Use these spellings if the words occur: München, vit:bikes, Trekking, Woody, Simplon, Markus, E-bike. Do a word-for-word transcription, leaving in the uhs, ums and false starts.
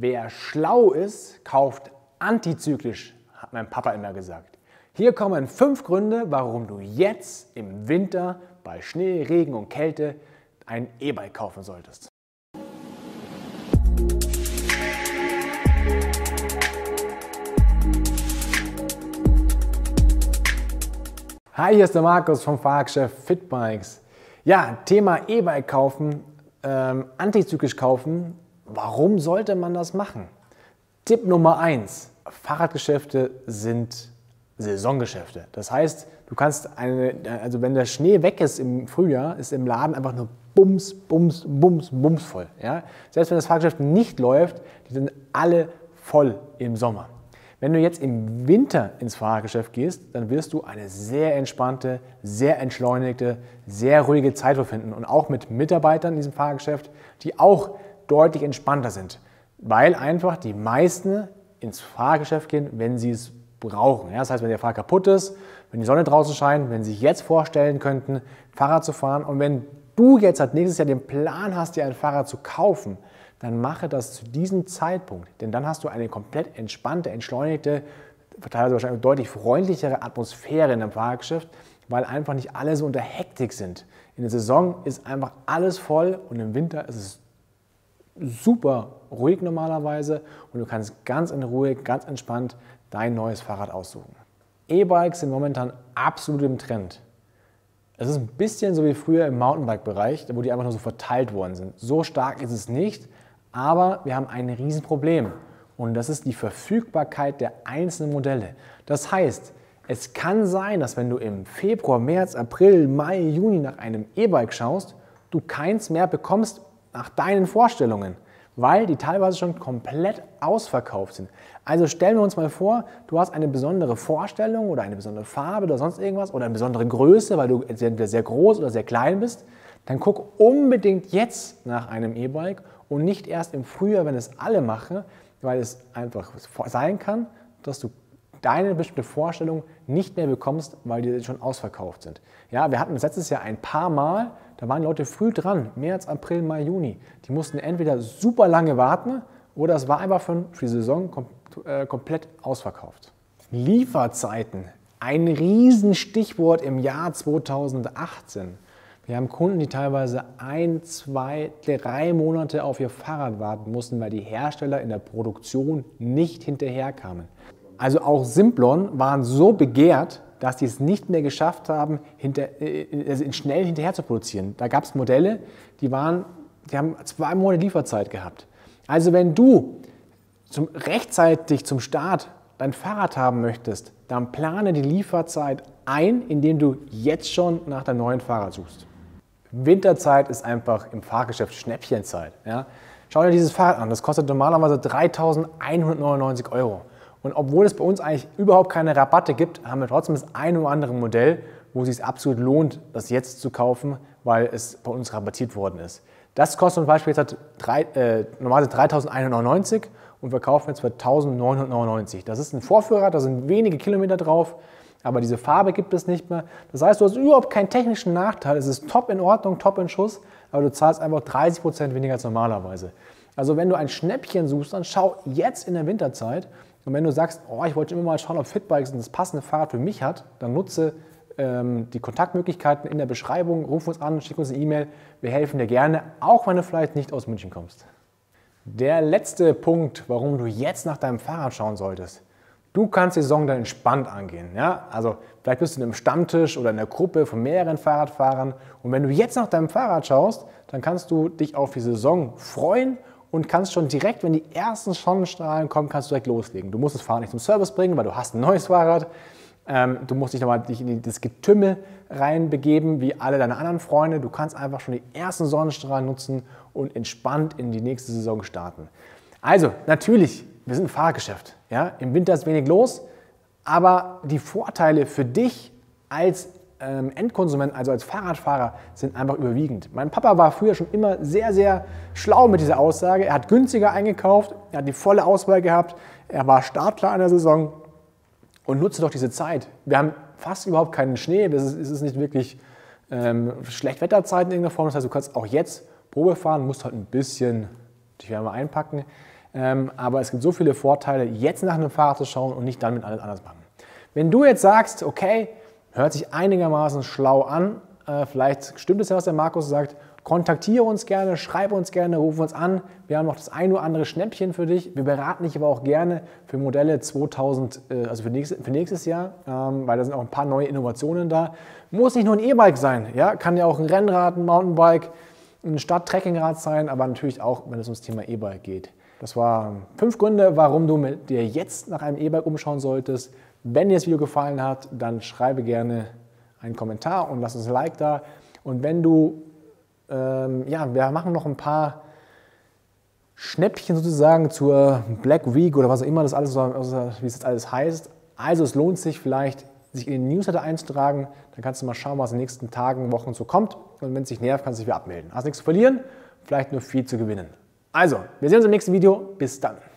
Wer schlau ist, kauft antizyklisch, hat mein Papa immer gesagt. Hier kommen fünf Gründe, warum du jetzt im Winter bei Schnee, Regen und Kälte ein E-Bike kaufen solltest. Hi, hier ist der Markus vom Fahrgeschäft vit:bikes. Ja, Thema E-Bike kaufen, ähm, antizyklisch kaufen. Warum sollte man das machen? Tipp Nummer eins. Fahrradgeschäfte sind Saisongeschäfte. Das heißt, du kannst eine, also wenn der Schnee weg ist im Frühjahr, ist im Laden einfach nur bums, bums, bums, bums voll. Ja? Selbst wenn das Fahrgeschäft nicht läuft, die sind alle voll im Sommer. Wenn du jetzt im Winter ins Fahrradgeschäft gehst, dann wirst du eine sehr entspannte, sehr entschleunigte, sehr ruhige Zeit vorfinden und auch mit Mitarbeitern in diesem Fahrradgeschäft, die auch deutlich entspannter sind, weil einfach die meisten ins Fahrradgeschäft gehen, wenn sie es brauchen. Ja, das heißt, wenn der Fahrrad kaputt ist, wenn die Sonne draußen scheint, wenn sie sich jetzt vorstellen könnten, Fahrrad zu fahren, und wenn du jetzt halt nächstes Jahr den Plan hast, dir ein Fahrrad zu kaufen, dann mache das zu diesem Zeitpunkt, denn dann hast du eine komplett entspannte, entschleunigte, teilweise wahrscheinlich deutlich freundlichere Atmosphäre in einem Fahrradgeschäft, weil einfach nicht alle so unter Hektik sind. In der Saison ist einfach alles voll und im Winter ist es super ruhig normalerweise und du kannst ganz in Ruhe, ganz entspannt dein neues Fahrrad aussuchen. E-Bikes sind momentan absolut im Trend. Es ist ein bisschen so wie früher im Mountainbike-Bereich, wo die einfach nur so verteilt worden sind. So stark ist es nicht, aber wir haben ein Riesenproblem und das ist die Verfügbarkeit der einzelnen Modelle. Das heißt, es kann sein, dass wenn du im Februar, März, April, Mai, Juni nach einem E-Bike schaust, du keins mehr bekommst nach deinen Vorstellungen, weil die teilweise schon komplett ausverkauft sind. Also stellen wir uns mal vor, du hast eine besondere Vorstellung oder eine besondere Farbe oder sonst irgendwas oder eine besondere Größe, weil du entweder sehr groß oder sehr klein bist, dann guck unbedingt jetzt nach einem E-Bike und nicht erst im Frühjahr, wenn es alle machen, weil es einfach sein kann, dass du deine bestimmte Vorstellung nicht mehr bekommst, weil die schon ausverkauft sind. Ja, wir hatten das letztes Jahr ein paar Mal, da waren Leute früh dran, März, April, Mai, Juni. Die mussten entweder super lange warten oder es war einfach für die Saison kom äh, komplett ausverkauft. Lieferzeiten, ein Riesenstichwort im Jahr zweitausendachtzehn. Wir haben Kunden, die teilweise ein, zwei, drei Monate auf ihr Fahrrad warten mussten, weil die Hersteller in der Produktion nicht hinterherkamen. Also auch Simplon waren so begehrt, dass die es nicht mehr geschafft haben, hinter, also schnell hinterher zu produzieren. Da gab es Modelle, die, waren, die haben zwei Monate Lieferzeit gehabt. Also wenn du zum, rechtzeitig zum Start dein Fahrrad haben möchtest, dann plane die Lieferzeit ein, indem du jetzt schon nach deinem neuen Fahrrad suchst. Winterzeit ist einfach im Fahrgeschäft Schnäppchenzeit. Ja? Schau dir dieses Fahrrad an, das kostet normalerweise dreitausendeinhundertneunundneunzig Euro. Und obwohl es bei uns eigentlich überhaupt keine Rabatte gibt, haben wir trotzdem das ein oder andere Modell, wo es sich absolut lohnt, das jetzt zu kaufen, weil es bei uns rabattiert worden ist. Das kostet zum Beispiel jetzt äh, normalerweise dreitausendeinhundertneunundneunzig und wir kaufen jetzt für eintausendneunhundertneunundneunzig. Das ist ein Vorführer, da sind wenige Kilometer drauf, aber diese Farbe gibt es nicht mehr. Das heißt, du hast überhaupt keinen technischen Nachteil, es ist top in Ordnung, top in Schuss, aber du zahlst einfach dreißig Prozent weniger als normalerweise. Also wenn du ein Schnäppchen suchst, dann schau jetzt in der Winterzeit. Und wenn du sagst, oh, ich wollte immer mal schauen, ob vit:bikes das passende Fahrrad für mich hat, dann nutze ähm, die Kontaktmöglichkeiten in der Beschreibung, ruf uns an, schick uns eine E-Mail, wir helfen dir gerne, auch wenn du vielleicht nicht aus München kommst. Der letzte Punkt, warum du jetzt nach deinem Fahrrad schauen solltest. Du kannst die Saison dann entspannt angehen. Ja? Also vielleicht bist du in einem Stammtisch oder in einer Gruppe von mehreren Fahrradfahrern und wenn du jetzt nach deinem Fahrrad schaust, dann kannst du dich auf die Saison freuen und kannst schon direkt, wenn die ersten Sonnenstrahlen kommen, kannst du direkt loslegen. Du musst das Fahrrad nicht zum Service bringen, weil du hast ein neues Fahrrad. Ähm, du musst dich nochmal in das Getümmel reinbegeben, wie alle deine anderen Freunde. Du kannst einfach schon die ersten Sonnenstrahlen nutzen und entspannt in die nächste Saison starten. Also, natürlich, wir sind ein Fahrradgeschäft. Ja? Im Winter ist wenig los, aber die Vorteile für dich als Endkonsument, also als Fahrradfahrer, sind einfach überwiegend. Mein Papa war früher schon immer sehr, sehr schlau mit dieser Aussage. Er hat günstiger eingekauft, er hat die volle Auswahl gehabt, er war startklar in der Saison und nutze doch diese Zeit. Wir haben fast überhaupt keinen Schnee, es ist, es ist nicht wirklich ähm, Schlechtwetterzeit in irgendeiner Form. Das heißt, du kannst auch jetzt Probe fahren, musst halt ein bisschen die Wärme einpacken, Ähm, aber es gibt so viele Vorteile, jetzt nach einem Fahrrad zu schauen und nicht dann mit alles anders machen. Wenn du jetzt sagst, okay, hört sich einigermaßen schlau an, äh, vielleicht stimmt es ja, was der Markus sagt, kontaktiere uns gerne, schreib uns gerne, ruf uns an. Wir haben noch das ein oder andere Schnäppchen für dich. Wir beraten dich aber auch gerne für Modelle zweitausend, äh, also für nächstes, für nächstes Jahr, ähm, weil da sind auch ein paar neue Innovationen da. Muss nicht nur ein E-Bike sein, ja? Kann ja auch ein Rennrad, ein Mountainbike, ein Stadt-Trekkingrad sein, aber natürlich auch, wenn es ums Thema E-Bike geht. Das waren fünf Gründe, warum du mit dir jetzt nach einem E-Bike umschauen solltest. Wenn dir das Video gefallen hat, dann schreibe gerne einen Kommentar und lass uns ein Like da. Und wenn du, ähm, ja, wir machen noch ein paar Schnäppchen sozusagen zur Black Week oder was auch immer das alles, wie es jetzt alles heißt. Also es lohnt sich vielleicht, sich in den Newsletter einzutragen. Dann kannst du mal schauen, was in den nächsten Tagen, Wochen so kommt. Und wenn es dich nervt, kannst du dich wieder abmelden. Hast nichts zu verlieren, vielleicht nur viel zu gewinnen. Also, wir sehen uns im nächsten Video. Bis dann.